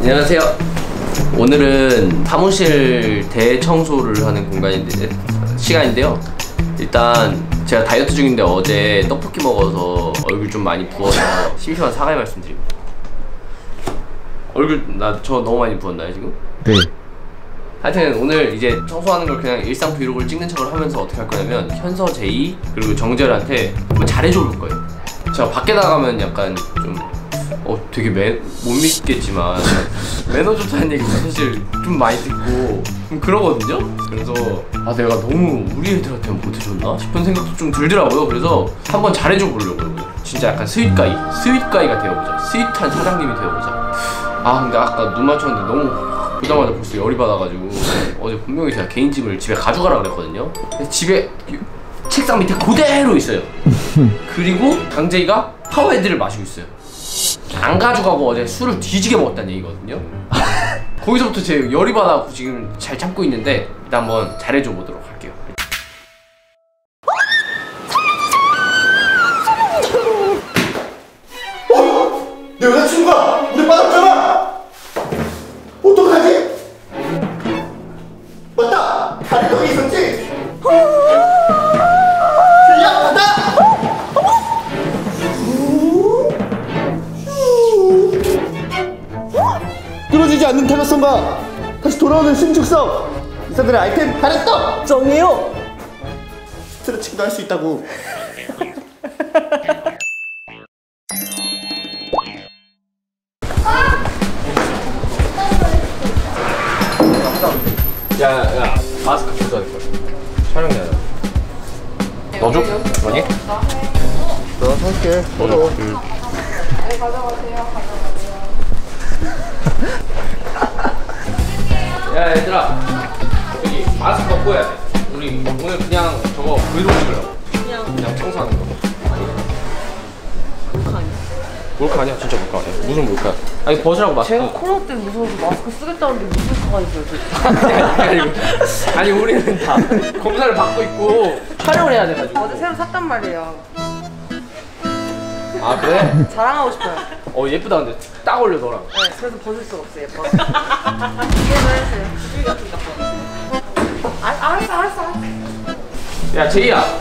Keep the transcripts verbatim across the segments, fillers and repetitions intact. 안녕하세요. 오늘은 사무실 대청소를 하는 공간인데 시간인데요. 일단 제가 다이어트 중인데 어제 떡볶이 먹어서 얼굴 좀 많이 부어서 심심한 사과의 말씀드립니다. 얼굴 나 저 너무 많이 부었나요 지금? 네. 하여튼 오늘 이제 청소하는 걸 그냥 일상 브이로그를 찍는 척을 하면서 어떻게 할 거냐면 현서, 제이 그리고 정재열한테 한번 잘해줘 볼 거예요. 제가 밖에 나가면 약간 좀 어 되게 매, 못 믿겠지만 매너 좋다는 얘기가 사실 좀 많이 듣고 좀 그러거든요? 그래서 아 내가 너무 우리 애들한테 못해줬나 싶은 생각도 좀 들더라고요. 그래서 한번 잘해줘 보려고요. 진짜 약간 스윗가이 스윗가이가 되어보자. 스윗한 사장님이 되어보자. 아 근데 아까 눈 맞췄는데 너무 보자마자 벌써 열이 받아가지고 어제 분명히 제가 개인짐을 집에 가져가라 그랬거든요. 근데 집에 책상 밑에 그대로 있어요. 그리고 강재이가 파워헤드를 마시고 있어요. 안 가져가고 어제 술을 뒤지게 먹었다는 얘기거든요. 거기서부터 제 열이 받아서 지금 잘 참고 있는데 일단 한번 잘해줘 보도록 할게요. 어? 내 여자친구가 우리 빠졌잖아! 어떡하지? 맞다! 다리 거기 있었지? 끊어지지 않는 탄력성과 다시 돌아오는 신축성! 이 사람들의 아이템 잘했어! 정해요! 스트레칭도 할 수 있다고. 야, 야, 마스크 벗어야 될 거야. 촬영해야 돼. 넣어줘? 그러니? 나 할게. 넣어줘. 네, 가져가세요. 야 얘들아 여기 마스크 벗고 해야 돼. 우리 오늘 그냥 저거 브이로그 찍으려고 그냥 그냥 청소하는 거 아니야? 몰카 아니야? 몰카 아니야? 진짜 몰카 아니야? 무슨 몰카야? 아니 벗으라고 마스크. 제가 코로나 때 무서워서 마스크 쓰겠다는데 무슨 수가 있어요? 아니 우리는 다 검사를 받고 있고 촬영을 해야 돼가지고 어제 새로 샀단 말이에요. 아 그래? 자랑하고 싶어요. 어 예쁘다 근데 딱 어울려 너랑. 네 그래서 벗을 수가 없어. 예뻐. 이해도 해주세요. 주둥이 같으니까 벗어. 아, 알았어 알았어. 야 제이야. 어?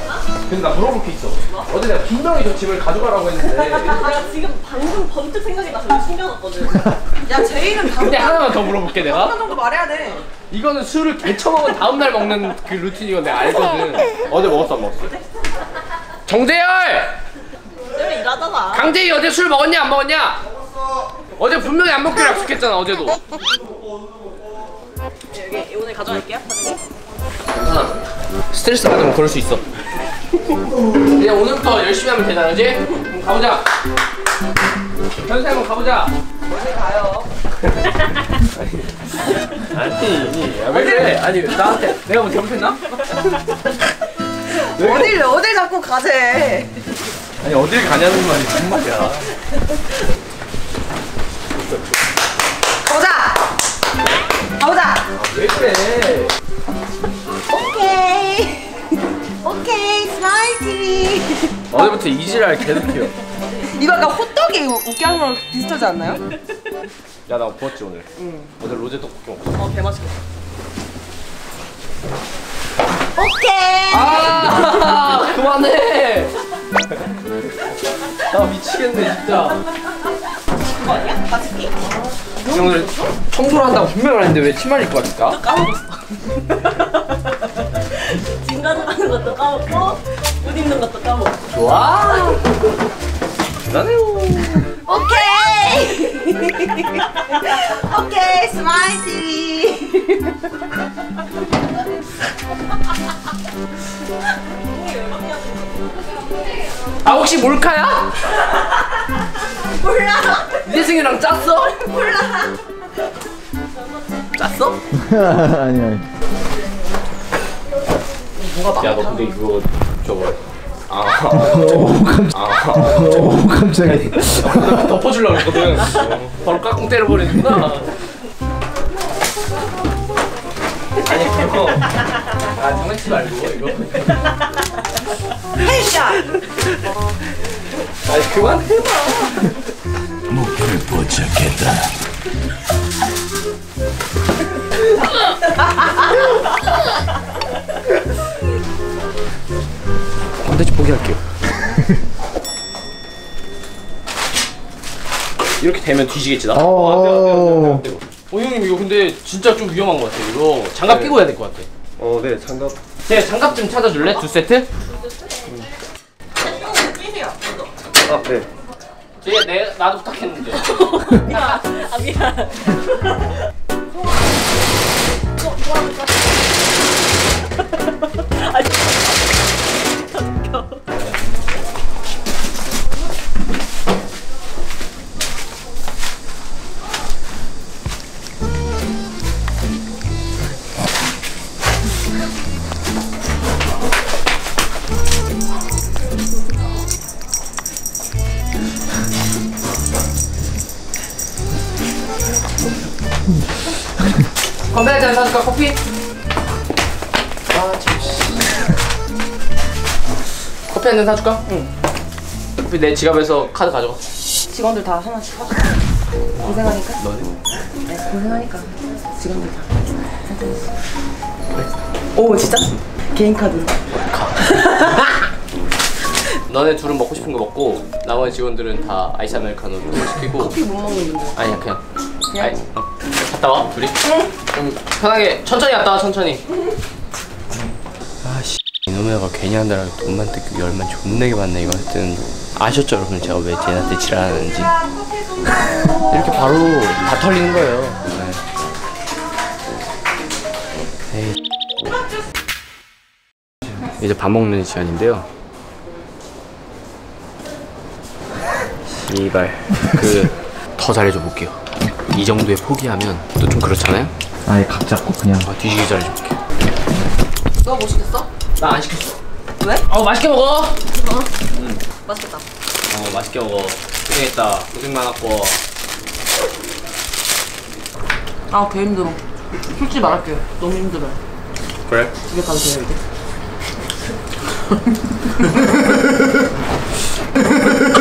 근데 나 물어볼 게 있어. 뭐? 어제 내가 분명히 저 집을 가져가라고 했는데 나 지금 방금 번뜩 생각이 나서 여기 숨겨놨거든. 야 제이는 다 근데 하나만 더 물어볼게. 내가? 한 번 정도 말해야 돼. 이거는 술을 개처먹은 다음날 먹는 그 루틴 이건 내가 알거든. 어제 먹었어 안 먹었어? 정재열! 일하다가. 강재희 어제 술 먹었냐 안 먹었냐? 먹었어. 어제 분명히 안 먹기로 약속했잖아. 어제도. 여기 오늘 가져갈게요. 괜찮아. 스트레스 받으면 그럴 수 있어. 이제 오늘부터 열심히 하면 되잖아, 그지? 그럼 가보자. 현수 한번 가보자. 어디 가요? 아니, 야, 왜 그래? 아니 나한테 내가 뭐 잘못했나? 어딜 어딜 자꾸 가재? 아니 어딜 가냐는 말이 무슨 말이야. 가보자! 가보자! 아, 왜 그래? 오케이! 오케이! 스마일 티비! 어제부터 이지랄 계속 해요. 이거 약간 호떡이 웃게 한 거랑 비슷하지 않나요? 야 나 부었지 오늘? 응. 어제 로제 떡볶이 먹었어. 어 개맛있겠다. 오케이! 아! 그만해! 나 미치겠네 진짜. 그거 아니야? 맞지? 이 오늘 청소를 한다고 분명히 했는데 왜 치마를 입고 왔을까? 짐 가져가는 것도 까먹고 옷 입는 것도 까먹고. 좋아! 대단해요. 오케이! 오케이 스마일 티비. 아 혹시 몰카야? 몰라. 이재승이랑 짰어? 몰라. 짰어? 아니 아니. 뭐가 야 너 근데 이거 저거. 아. 오 깜짝. 아. 오 깜짝이야. 덮어주려고 했거든. 바로 깍꿍 때려버리는구나. 아니 그거. 아 장난치지 말고 이거. 헤이샷! 아이 그만해봐. 목표를 포착했다. 컨텐츠 포기할게요. 이렇게 되면 뒤지겠지 나. 어, 안 돼요, 안 돼요, 안 돼요, 안 돼요. 어, 형님 이거 근데 진짜 좀 위험한 것 같아요. 이거 장갑 네. 끼고 해야 될 것 같아. 어, 네, 장갑. 네, 장갑 좀 찾아줄래? 두 세트? 두 세트? 음. 조금 끼세요. 아, 네. 얘 내 나도 부탁했는데. 야, 아 미안. 건배 한 잔 사줄까? 커피? 아 참. 커피 한 잔 사줄까? 응. 커피 내 지갑에서 카드 가져가. 직원들 다 하나씩 사줄까? 고생하니까? 너네? 네, 고생하니까 직원들 다 네. 오 진짜? 개인 카드 가. 너네 둘은 먹고 싶은 거 먹고 나머지 직원들은 다 아이스 아메리카노 시키고. 커피 못 먹는 거 아니야 그냥 그냥? 아이, 어. 갔다 와 둘이? 응. 좀 편하게 천천히 갔다 와 천천히. 응. 아씨 이놈의 애가 괜히 한다라고 돈만 뜯기고 열만 존나게 받네 이거. 하여튼 아셨죠 여러분 제가 왜 쟤한테 지랄하는지. 이렇게 바로 다 털리는 거예요. 에이. 이제 밥 먹는 시간인데요. 이발 그 더 잘해줘 볼게요. 이 정도에 포기하면 또 좀 그렇잖아요? 아예 각 잡고 그냥 아 뒤지기 잘해줘 볼게요. 너 뭐 시켰어? 나 안 시켰어. 왜? 어 맛있게 먹어! 어? 응 맛있겠다. 어 맛있게 먹어. 고생했다. 고생 많았고. 아 개 힘들어. 솔직히 말할게요. 너무 힘들어요. 그래? 집에 가도 돼요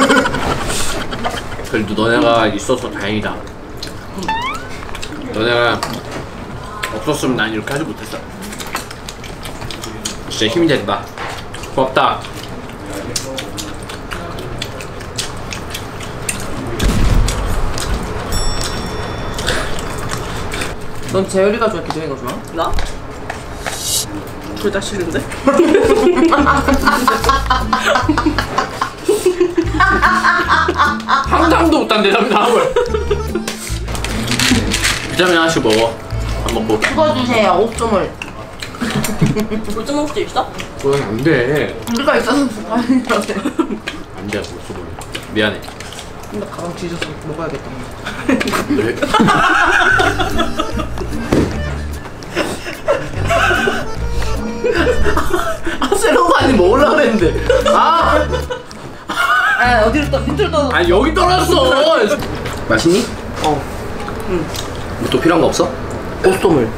이제? 그래도 너네가 있어서 다행이다. 너네가 없었으면 난 이렇게 하지 못했어. 진짜 힘이 된다. 고맙다. 넌 재열이가 좋아? 기정이가 좋아? 나? 둘 다 싫은데? 상상도 못한 대답이 나와요. 비타민 하나씩 먹어. 안 먹고 죽어주세요. 오 점을 오 점 먹을 수 있어? 그건 안 돼. 우리가 있어서 불가능하네. 안 돼. 못 써버려. 미안해. 나 가방 뒤져서 먹어야겠다. 왜? 아 새로운 거 아니 먹으려고 했는데 아! 아 어디로 떠? 밑으로 떠. 아 여기 떨어졌어. 맛있니? 어. 응. 뭐 또 필요한 거 없어? 꽃소물.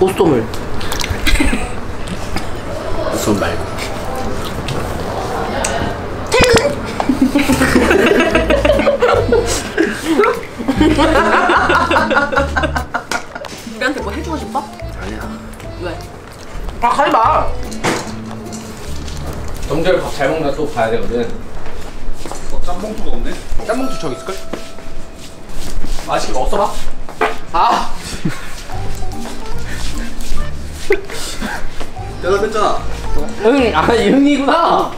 꽃소물. 꽃소물 말고. 퇴근. 우리한테 뭐 해주고 싶어? 아니야. 왜? 아 가지 마. 정재열 밥 잘 먹나 또 봐야 되거든. 짬뽕투가 없네? 짬뽕투 저기 있을걸? 맛있게 먹었어 봐? 아! 대답했잖아. 응! 아 응이구나!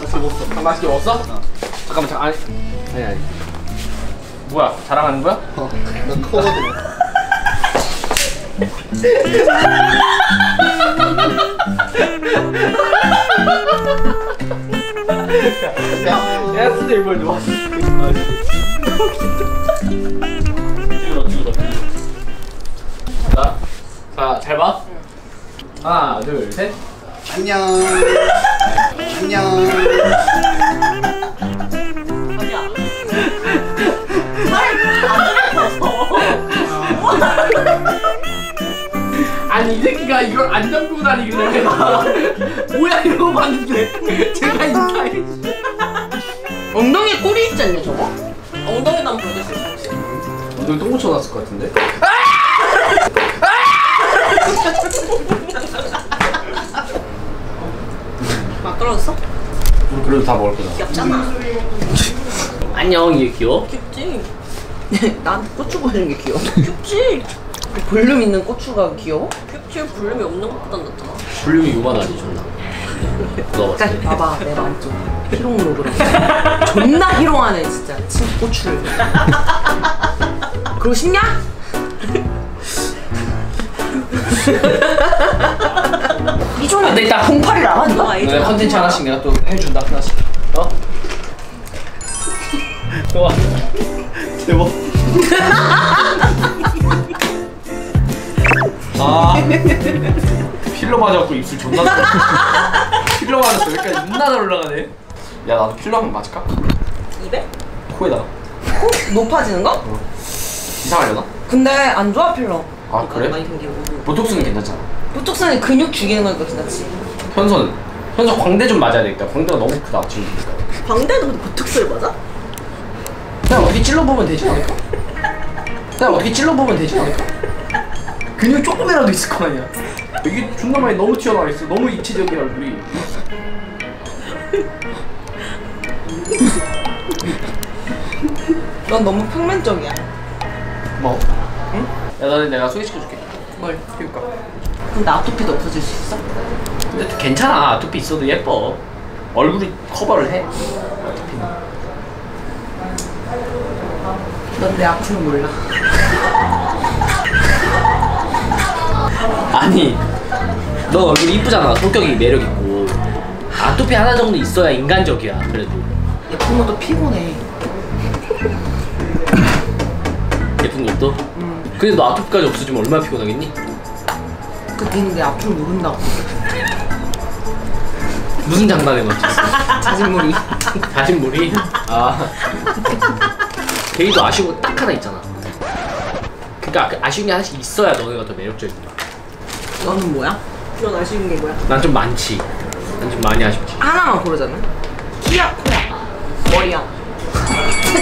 맛있게 먹었어. 아, 맛있게 먹었어? 어. 잠깐만 잠깐 아니 아니 아니 뭐야? 자랑하는 거야? 어 난 커거든. 야, 진짜 이걸 놓았어. 찍어, 찍어, 찍어. 자, 자, 잘 봐. 하나, 둘, 셋. 안녕. 안녕. 아니야. 아니 이 새끼가 이걸 안 잡고 다니길래 뭐야 이러고 봤는데 제가 인사해. 엉덩이에 꼬리 있지 않냐 저거? 엉덩이에 나면 보여줬을 것 같지? 너 똥 묻혀놨을 것 같은데? 안 떨어졌어? 응, 그래도 다 먹을 거잖아. 귀엽잖아. 안녕, 얘 귀여워? 귀엽지? 나한테 고추 보여준 게 귀여워. 귀엽지? 볼륨 있는 고추가 귀여워? 귀엽지? 볼륨이 없는 것보단 낫잖아. 볼륨이 요만하지, 존나. 그래. 봐봐, 내 마음 좀 희롱으로 그래. 존나 희롱하네, 진짜. 진 고추를. 그러고 싶냐? 이 정도 내 일단 공팔이 나간다. 네, 컨텐츠 하나씩 내가 또 해준다. 하나씩. 어? 좋아. 대박. 아. 필러 맞아갖고 입술 존나 필러 맞았어. 여기까지 존나 잘 올라가네. 야, 나도 필러 한번 맞을까? 입에? 코에다가. 코? 높아지는 거? 어. 이상하려나? 근데 안 좋아, 필러. 아, 그래? 많이 보톡스는 괜찮잖아. 보톡스는 근육 죽이는 거니까 괜찮지. 현선은? 현선 광대 좀 맞아야 되겠다. 광대가 너무 크다, 지금. 광대도 근데 보톡스를 맞아? 그냥 어떻게 찔러보면 되지 않을까? 그냥 어떻게 찔러보면 되지 않을까? 근육 조금이라도 있을 거 아니야. 이게 존나 많이 너무 튀어나와 있어. 너무 입체적이야, 우리. 넌 너무 평면적이야. 뭐? 응? 야, 너는 내가 소개시켜줄게. 뭘? 그니까. 그럼 나 아토피도 없어질 수 있어? 근데 괜찮아. 아토피 있어도 예뻐. 얼굴이 커버를 해. 아토피는. 넌 내 아픔을 몰라. 아니, 너 얼굴이 이쁘잖아. 성격이 매력있고. 아토피 하나 정도 있어야 인간적이야, 그래도. 예쁜 것도 피곤해. 예쁜 것도? 응. 근데 너 아토피까지 없어지면 얼마나 피곤하겠니? 그 니는 내 아픔을 모른다고. 무슨 장난해 너 진짜. 자진몰이. 자진몰이? 아. 걔도 아쉬운 거 딱 하나 있잖아. 그러니까 아쉬운 게 하나씩 있어야 너네가 더 매력적인 거야. 너는 뭐야? 넌 아쉬운 게 뭐야? 난 좀 많지. 난 좀 많이 아쉽지. 하나만 고르잖아. 키야, 코야, 머리야.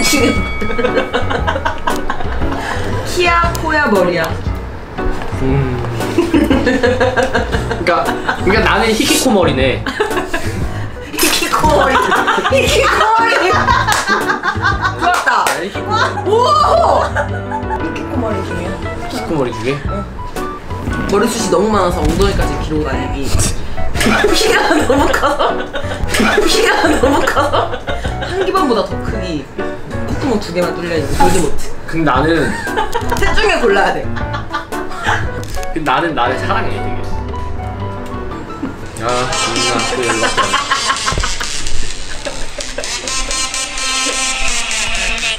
지금. 키야, 코야, 머리야. 음. 그러니까, 그러니까 나는 히키코 머리네. 히키코 머리. 히키코 머리. 좋았다. 히키코. 오. 히키코 머리 중에. 히키코 머리 중에? 응. 머리숱이 너무 많아서 엉덩이까지 길어 다니기. 피가 너무 커서. 피가 너무 커서. 한 기반보다 더 크기. 콧구멍 두 개만 뚫려 있는 골드 모트. 근데 나는 셋 중에 골라야 돼. 근데 나는 나를 사랑해 되게. 야, 누나 또 연락 왔다.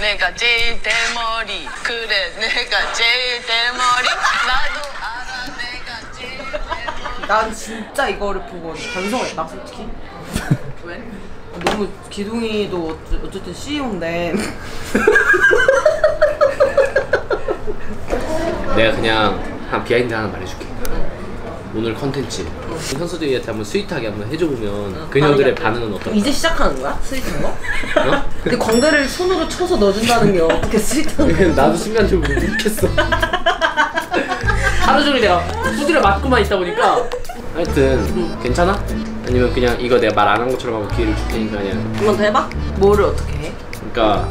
내가 제일 대머리. 그래, 내가 제일 대머리. 나도 알아, 내가 제일 대머리. 난 진짜 이거를 보고 반성했다, 솔직히. 왜? 너무 기둥이도 어찌, 어쨌든 씨이오인데 내가 그냥 한 비하인드 하나 말해줄게. 응. 오늘 컨텐츠 응. 현수들한테 한번 스윗하게 한번 해줘보면 응. 그녀들의 반응은 어떨까? 이제 시작하는 거야? 스윗한 거? 어? 근데 광대를 손으로 쳐서 넣어준다는 게 어떻게 스윗한 거야? 나도 순간 좀 웃겼어. 하루 종일 내가 후드려 맞고만 있다 보니까 하여튼 응. 괜찮아? 아니면 그냥 이거 내가 말 안 한 것처럼 하고 기회를 줄 테니까 그냥 한번 더 해봐? 뭐를 어떻게 해? 그러니까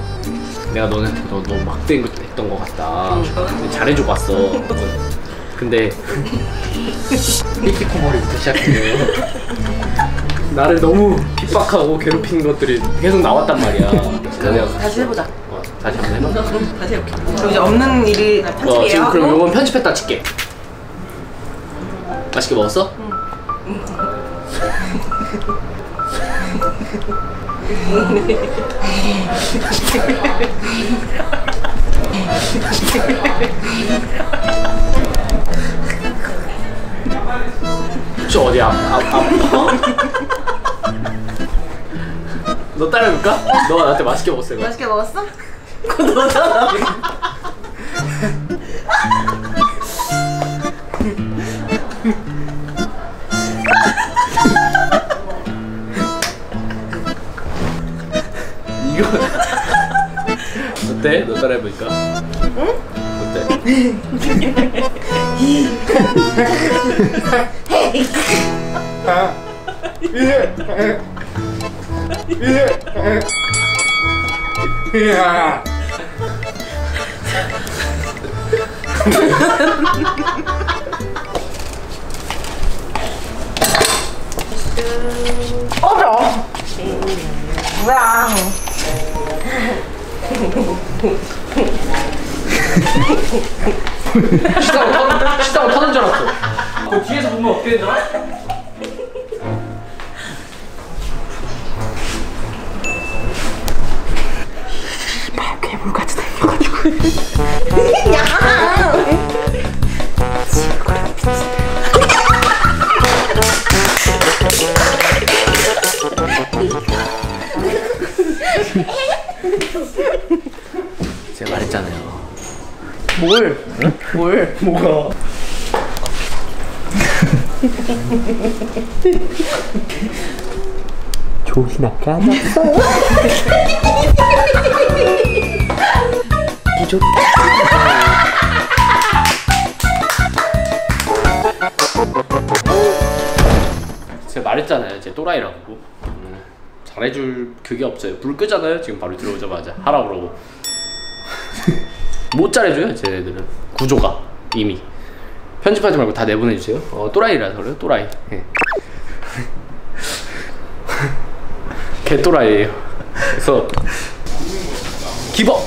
내가 너네한테 너, 너무 막대인 것 했던 것 같다. 응. 잘해줘 봤어. 근데 히키코 머리부터 시작해요. 나를 너무 핍박하고 괴롭히는 것들이 계속 나왔단 말이야. 그래서 다시 해보자. 어, 다시 한번 해봐. 그럼 다시 해볼게. 그럼 이제 없는 일이 편집해요. 어, 지금 그럼 이건 편집했다 칠게. 맛있게 먹었어? 응. 저 어디 아파? 너 따라해볼까? 너가 나한테 맛있게 먹었어 이거. 맛있게 먹었어? 그거 너 따라해. 이거 어때? 너 따라해볼까? 응? 어때? 이야. 어려. 와우. 식당으로 식당으로 터는 줄 알았어. 그 뒤에서 보면 어떻게 되는 줄 알아? 물같이 달려가지고 야! 지구야 미친 제가 말했잖아요. 뭘? 응? 뭘? 뭐가? 조시 나까졌어. 부족. 제가 말했잖아요, 제 또라이라고. 음, 잘해줄 그게 없어요. 불 끄잖아요, 지금 바로 들어오자마자 하라고 그러고. 못 잘해줘요, 쟤네들은. 구조가 이미. 편집하지 말고 다 내보내주세요. 어, 또라이라서 그래요, 또라이. 네. 개또라이예요. 그래서 기버.